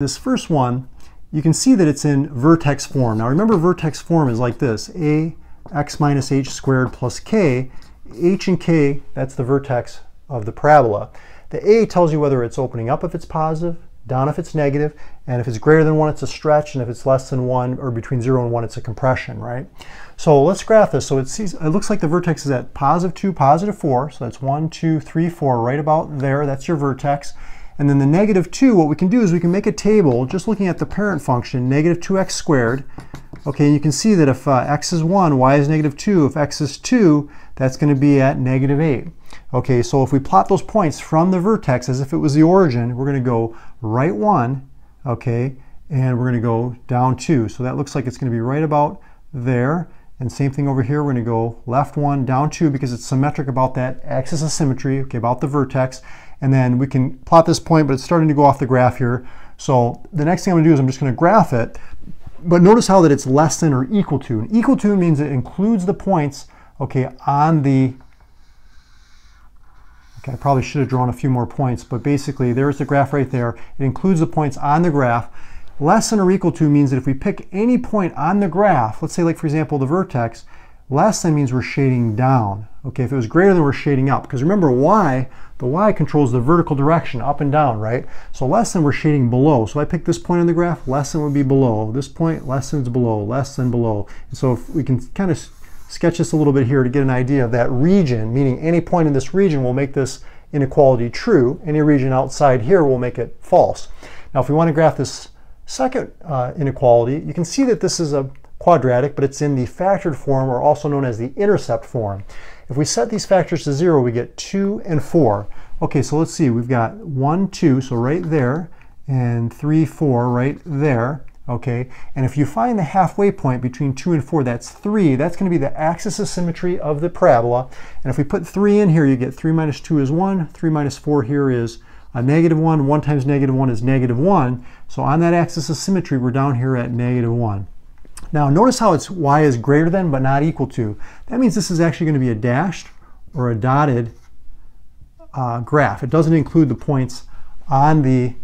This first one, you can see that it's in vertex form. Now remember, vertex form is like this: ax minus h squared plus k. h and k, that's the vertex of the parabola. The a tells you whether it's opening up if it's positive, down if it's negative, and if it's greater than 1, it's a stretch, and if it's less than 1, or between 0 and 1, it's a compression, right? So let's graph this. So it looks like the vertex is at positive 2, positive 4, so that's 1, 2, 3, 4, right about there, that's your vertex. And then the negative 2, what we can do is we can make a table just looking at the parent function, negative 2x squared. Okay, and you can see that if x is 1, y is negative 2. If x is 2, that's going to be at negative 8. Okay, so if we plot those points from the vertex as if it was the origin, we're going to go right 1, okay, and we're going to go down 2. So that looks like it's going to be right about there. And same thing over here, we're going to go left 1, down 2, because it's symmetric about that axis of symmetry, okay, about the vertex. And then we can plot this point, but it's starting to go off the graph here. So the next thing I'm going to do is I'm just going to graph it. But notice how that it's less than or equal to. And equal to means it includes the points, okay, on the... Okay, I probably should have drawn a few more points, but basically there's the graph right there. It includes the points on the graph. Less than or equal to means that if we pick any point on the graph, let's say, like, for example, the vertex, less than means we're shading down. Okay, if it was greater than, we're shading up. Because remember, y, the y controls the vertical direction, up and down, right? So less than, we're shading below. So I pick this point on the graph, less than would be below. This point, less than is below, less than below. And so if we can kind of sketch this a little bit here to get an idea of that region, meaning any point in this region will make this inequality true. Any region outside here will make it false. Now, if we want to graph this second inequality, you can see that this is a quadratic, but it's in the factored form, or also known as the intercept form. If we set these factors to 0, we get 2 and 4. Okay, so let's see, we've got 1, 2, so right there, and 3, 4, right there, okay? And if you find the halfway point between 2 and 4, that's 3. That's going to be the axis of symmetry of the parabola. And if we put 3 in here, you get 3 minus 2 is 1, 3 minus 4 here is a negative 1, 1 times negative 1 is negative 1. So on that axis of symmetry, we're down here at negative 1. Now notice how it's y is greater than but not equal to. That means this is actually going to be a dashed or a dotted graph. It doesn't include the points on the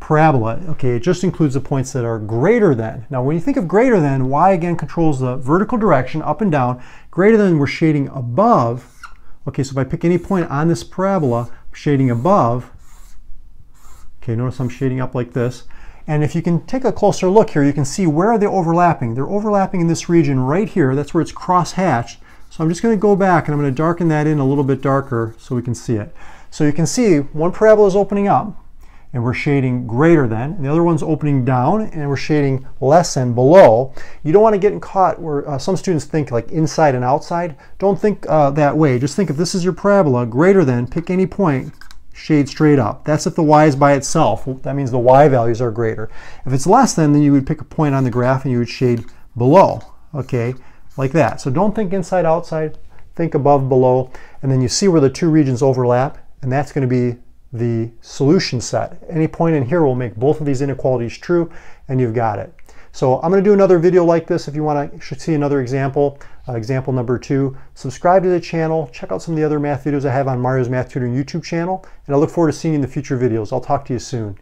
parabola. Okay, it just includes the points that are greater than. Now when you think of greater than, y again controls the vertical direction, up and down. Greater than, we're shading above. Okay, so if I pick any point on this parabola, I'm shading above. Okay, notice I'm shading up like this. And if you can take a closer look here, you can see where are they overlapping. They're overlapping in this region right here. That's where it's cross-hatched. So I'm just going to go back and I'm going to darken that in a little bit darker so we can see it. So you can see one parabola is opening up and we're shading greater than, and the other one's opening down and we're shading less than, below. You don't want to get caught where some students think like inside and outside. Don't think that way. Just think if this is your parabola, greater than, pick any point, shade straight up. That's if the y is by itself. That means the y values are greater. If it's less than, then you would pick a point on the graph and you would shade below, okay, like that. So don't think inside, outside, think above, below, and then you see where the two regions overlap, and that's going to be the solution set. Any point in here will make both of these inequalities true, and you've got it. So I'm going to do another video like this if you want to see another example, example number 2. Subscribe to the channel, check out some of the other math videos I have on Mario's Math Tutoring YouTube channel, and I look forward to seeing you in the future videos. I'll talk to you soon.